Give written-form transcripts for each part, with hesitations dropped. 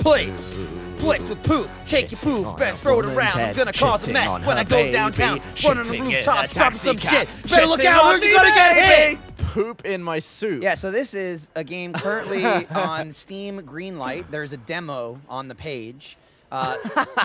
Plates. Plates with poop. Take your poop and throw it around. I'm gonna cause a mess when I go downtown. Run on the rooftop, stop some shit. Better look out, or you're gonna get hit! Poop in my soup. Yeah, so this is a game currently on Steam Greenlight. There's a demo on the page.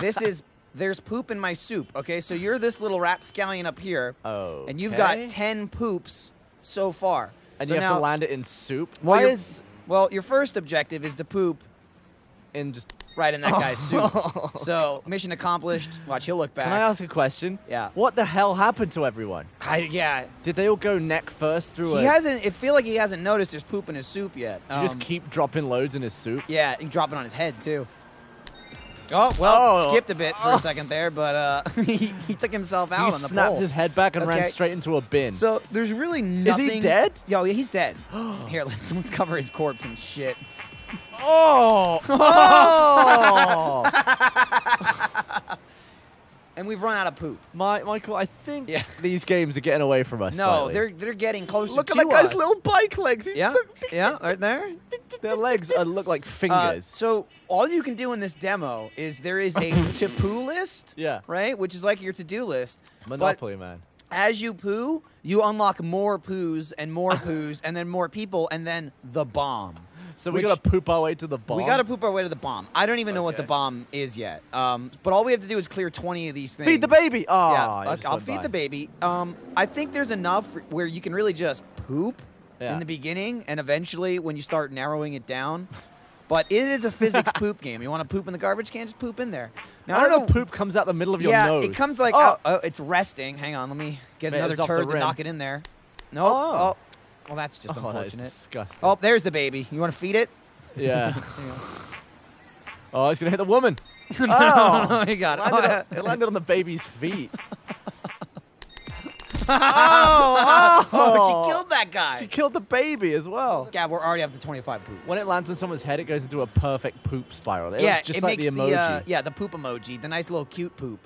This is... There's poop in my soup, okay? So you're this little rapscallion up here. Oh. Okay. And you've got 10 poops so far. And so you have to land it in soup? Why is... Well, your first objective is to poop and just right in that guy's soup. So, mission accomplished. Watch, he'll look back. Can I ask a question? Yeah. What the hell happened to everyone? Yeah. Did they all go neck first through He hasn't... It feel like he hasn't noticed there's poop in his soup yet. You just keep dropping loads in his soup? Yeah, you drop it on his head, too. Oh, well, skipped a bit for a second there, but he took himself out on the pole. He snapped his head back and ran straight into a bin. So there's really nothing. Is he dead? Yo, yeah, he's dead. Here, let's cover his corpse and shit. Oh! Oh! And we've run out of poop. Michael, I think these games are getting away from us. No, they're getting closer to us. Look at that guy's little bike legs. Yeah, yeah, right there. Their legs look like fingers. So all you can do in this demo is there is a to-poo list, right, which is like your to-do list. Monopoly, but man. As you poo, you unlock more poos and more poos and then more people and then the bomb. So we gotta poop our way to the bomb? We gotta poop our way to the bomb. I don't even know what the bomb is yet. But all we have to do is clear 20 of these things. Feed the baby! Oh, yeah, I'll feed the baby. I think there's enough where you can really just poop in the beginning and eventually when you start narrowing it down. But it is a physics poop game. You want to poop in the garbage can? Just poop in there. Now I don't know. Poop comes out the middle of your nose. Yeah, it comes like... Oh, it's resting. Hang on, let me get another turd and knock it in there. No. Oh. Well, that's just unfortunate. That is disgusting. Oh, there's the baby. You want to feed it? Yeah. Oh, it's gonna hit the woman. No, he got it. It landed on the baby's feet. Oh, she killed that guy. She killed the baby as well. Yeah, we're already up to 25 poops. When it lands on someone's head, it goes into a perfect poop spiral. It looks just it like makes the emoji. Yeah, the poop emoji. The nice little cute poop.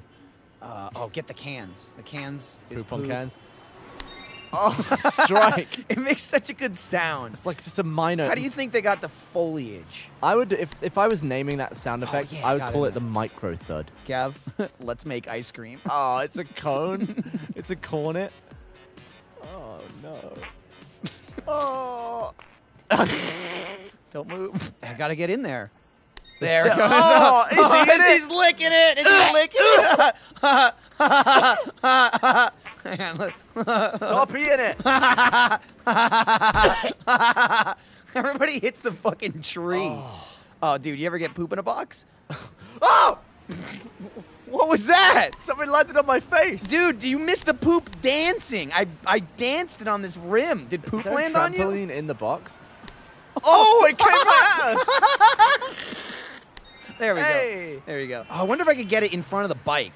Oh, get the cans. The cans is poop. On cans. Oh, strike. It makes such a good sound. It's like just a minor. How do you think they got the foliage? I would, if I was naming that sound effect, I would call it the micro thud. Gav, let's make ice cream. Oh, it's a cone. It's a cornet. Oh, no. Oh. Don't move. I gotta get in there. There it goes. Oh, he's licking it. He's licking it. Stop eating it. Everybody hits the fucking tree. Oh, dude, you ever get poop in a box? Oh! What was that? Somebody landed on my face. Dude, do you miss the poop dancing? I danced it on this rim. Did poop land on you? Is there a trampoline in the box? Oh, it came my ass. There we go. There you go. Oh, I wonder if I could get it in front of the bike.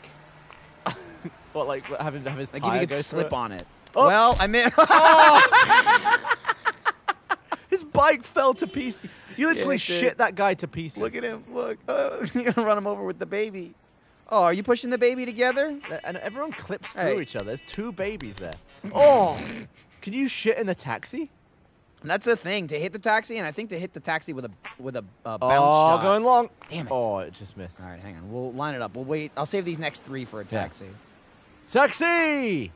What, like having his tire go through it? Like if you could slip on it. Oh. Well, I mean... Oh. His bike fell to pieces. You literally shit that guy to pieces. Look at him. Look. You're gonna run him over with the baby. Oh, are you pushing the baby together? And everyone clips through each other. There's two babies there. Oh. Can you shit in the taxi? And that's the thing, to hit the taxi, and I think to hit the taxi with a bounce shot. Oh, going long. Damn it. Oh, it just missed. All right, hang on. We'll line it up. We'll wait. I'll save these next three for a taxi. Yeah. Taxi!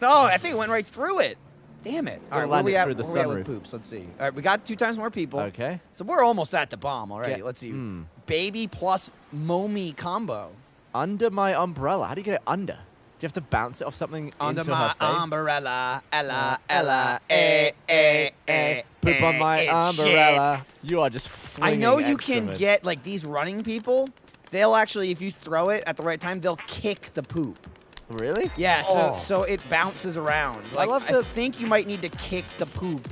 No, I think it went right through it. Damn it. All right, where we at with poops? Let's see. All right, we got 2 times more people. Okay. So we're almost at the bomb already. Let's see. Baby plus momi combo. Under my umbrella. How do you get it under? Do you have to bounce it off something under my umbrella, Ella, Ella, poop on my umbrella. Shit. You are just flinging. I know you can get, like, these running people. They'll actually, if you throw it at the right time, they'll kick the poop. Really? Yeah, so it bounces around. Like, I think you might need to kick the poop.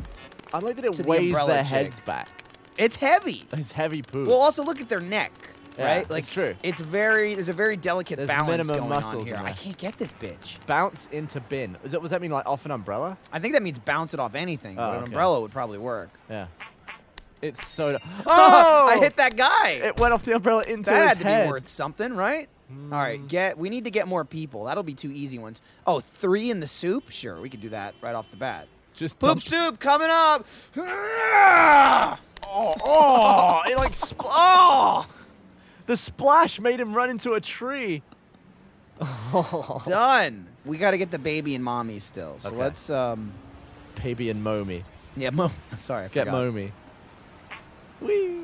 I like that it weighs their heads back. It's heavy. It's heavy poop. Well, also look at their neck. Yeah, right? Like, it's true. It's there's a very delicate balance going on here. I can't get this bitch. Bounce into bin. Does that mean, like, off an umbrella? I think that means bounce it off anything, but an umbrella would probably work. Yeah. It's so... Oh! I hit that guy! It went off the umbrella into his head. That had to be worth something, right? All right, we need to get more people. That'll be two easy ones. Oh, 3 in the soup? Sure, we can do that right off the bat. Just poop soup coming up. Oh, it like the splash made him run into a tree. Done. We got to get the baby and mommy still. So let's baby and mommy. Yeah, sorry, I forgot. Mommy. Whee.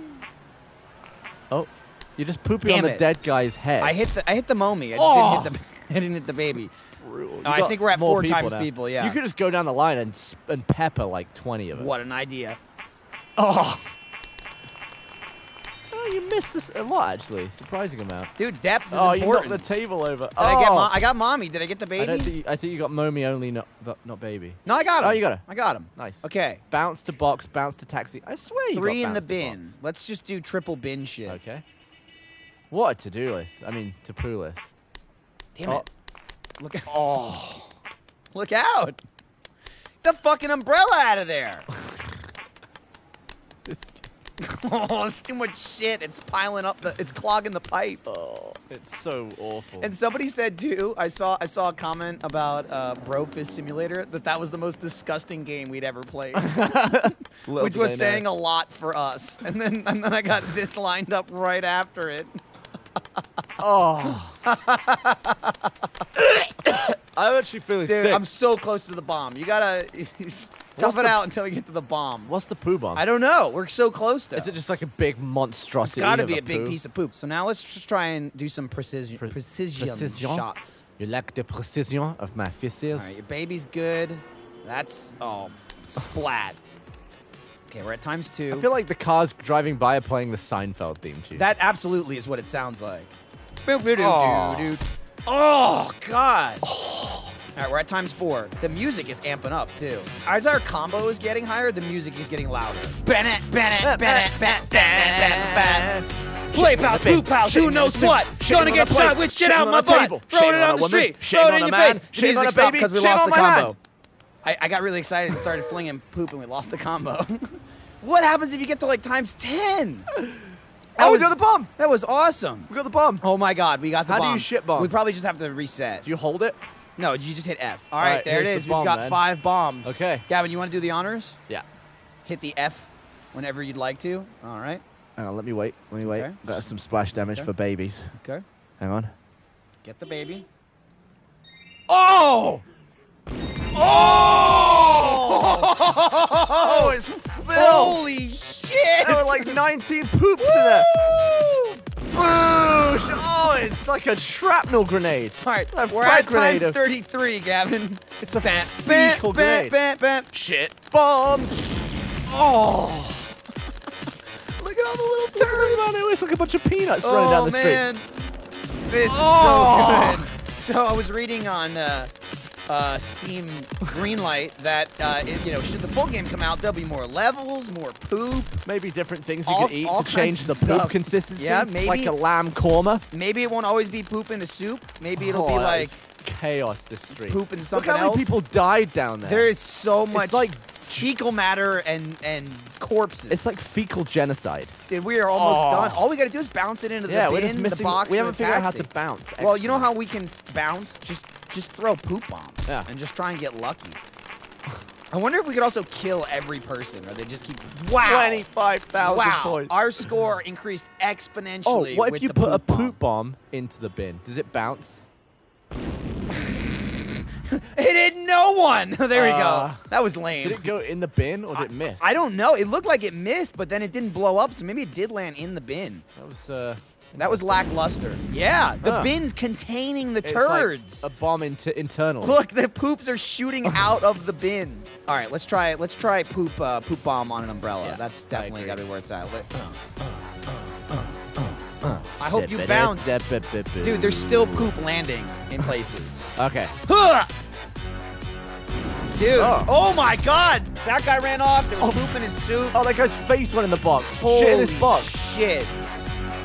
Oh, you're just pooping on the dead guy's head. I hit the mommy. I just didn't hit the baby. Brutal. No, I think we're at 4 times people. Yeah. You could just go down the line and pepper like 20 of them. What an idea. Oh. Oh, you missed this a lot, actually. Surprising amount. Dude, depth is important. You knocked the table over. Oh. I got mommy. Did I get the baby? I think you got mommy only, not baby. No, I got him. Oh, you got him. I got him. Nice. Okay. Bounce to box, bounce to taxi. I swear you got 3 in the bin. Let's just do triple bin shit. Okay. What a to-do list. I mean, to-poo list. Damn it. Look out. Oh. Look out. The fucking umbrella out of there. Oh, it's too much shit. It's piling up. It's clogging the pipe. Oh, it's so awful. And somebody said too. I saw a comment about Brofist Simulator that was the most disgusting game we'd ever played, which was saying a lot for us. And then I got this lined up right after it. Oh. I'm actually feeling sick. Dude, I'm so close to the bomb. You gotta tough it out until we get to the bomb. What's the poo bomb? I don't know. We're so close though. Is it just like a big monstrosity? It's gotta be a big piece of poop. So now let's just try and do some precision shots. You lack the precision of my fists. Alright, your baby's good. That's splat. Okay, we're at times 2. I feel like the cars driving by are playing the Seinfeld theme tune. That absolutely is what it sounds like. Oh, oh God. Oh. All right, we're at times 4. The music is amping up, too. As our combo is getting higher, the music is getting louder. Bennett, Bennett, Bennett, Bennett, Bennett, Play Pals, Blue Pals, who knows what? Gonna get shot with shit out my butt. Throwing it on the street. Throw it in your face. Shit on a baby. Because we lost the combo. I got really excited and started flinging poop, and we lost the combo. What happens if you get to, like, times 10? Oh, we got the bomb! That was awesome. We got the bomb. Oh my God, we got the bomb. How do you shit bomb? We probably just have to reset. Do you hold it? No, you just hit F. All right, there it is. We've got 5 bombs. Okay. Gavin, you want to do the honors? Yeah. Hit the F whenever you'd like to. All right. Hang on, let me wait. Let me wait. Okay. Got some splash damage for babies. Okay. Hang on. Get the baby. Oh! Oh! Oh, it's filled. Holy shit! There were like 19 poops in there. Boosh! Oh, it's like a shrapnel grenade. All right, we're at times 33, Gavin. It's a fecal grenade. Shit bombs. Oh! Look at all the little turds. It was like a bunch of peanuts running down the street. Oh man, this is so good. So I was reading on Steam Greenlight that should the full game come out, there'll be more levels, more poop, maybe different things you can eat to change the poop consistency. Yeah, maybe like a lamb korma. Maybe it won't always be poop in the soup. Maybe it'll be like chaos. This street poop and something else. Look how many people died down there. There is so much. It's like fecal matter and corpses. It's like fecal genocide. Dude, we are almost done. All we gotta do is bounce it into the bin, we're just missing, the box, we haven't figured out how to bounce. Excellent. Well, you know how we can bounce? Just throw poop bombs and just try and get lucky. I wonder if we could also kill every person, or they just keep 25,000 points. Our score increased exponentially. Oh, what if you put a poop bomb into the bin? Does it bounce? It hit no one! There we go. That was lame. Did it go in the bin or did it miss? I don't know. It looked like it missed, but then it didn't blow up, so maybe it did land in the bin. That was lackluster. Yeah, the bin's containing the turds. It's like a bomb internal. Look, the poops are shooting out of the bin. All right, let's try it. Let's try poop bomb on an umbrella. Yeah, that's definitely got to be where it's at. I hope you bounce. Dude, there's still poop landing in places. Okay. Dude, oh my God! That guy ran off, there was poop in his soup. Oh, that guy's face went in the box. Holy shit, in his box. Shit.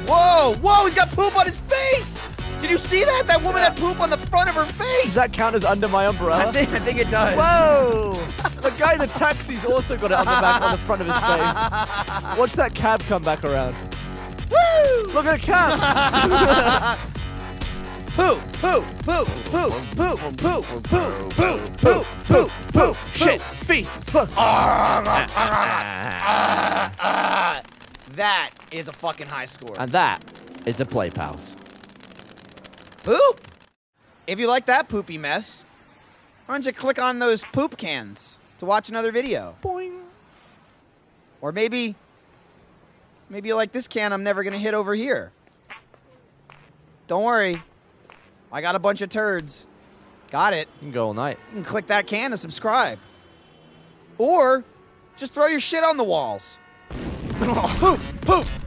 Whoa, whoa, he's got poop on his face! Did you see that? That woman had poop on the front of her face! Does that count as under my umbrella? I think it does. Whoa! The guy in the taxi's also got it on the back, on the front of his face. Watch that cab come back around. Woo! Look at the cab! poo, poo, poo, poo, poo, poo, poo, poo, poo, poo, poo, shit, feast. That is a fucking high score. And that is a Play Pals. Poop! If you like that poopy mess, why don't you click on those poop cans to watch another video? Boing. Or maybe you like this can I'm never gonna hit over here. Don't worry, I got a bunch of turds. Got it. You can go all night. You can click that can to subscribe. Or just throw your shit on the walls. Poop! Poop!